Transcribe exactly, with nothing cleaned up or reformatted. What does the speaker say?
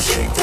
Shake.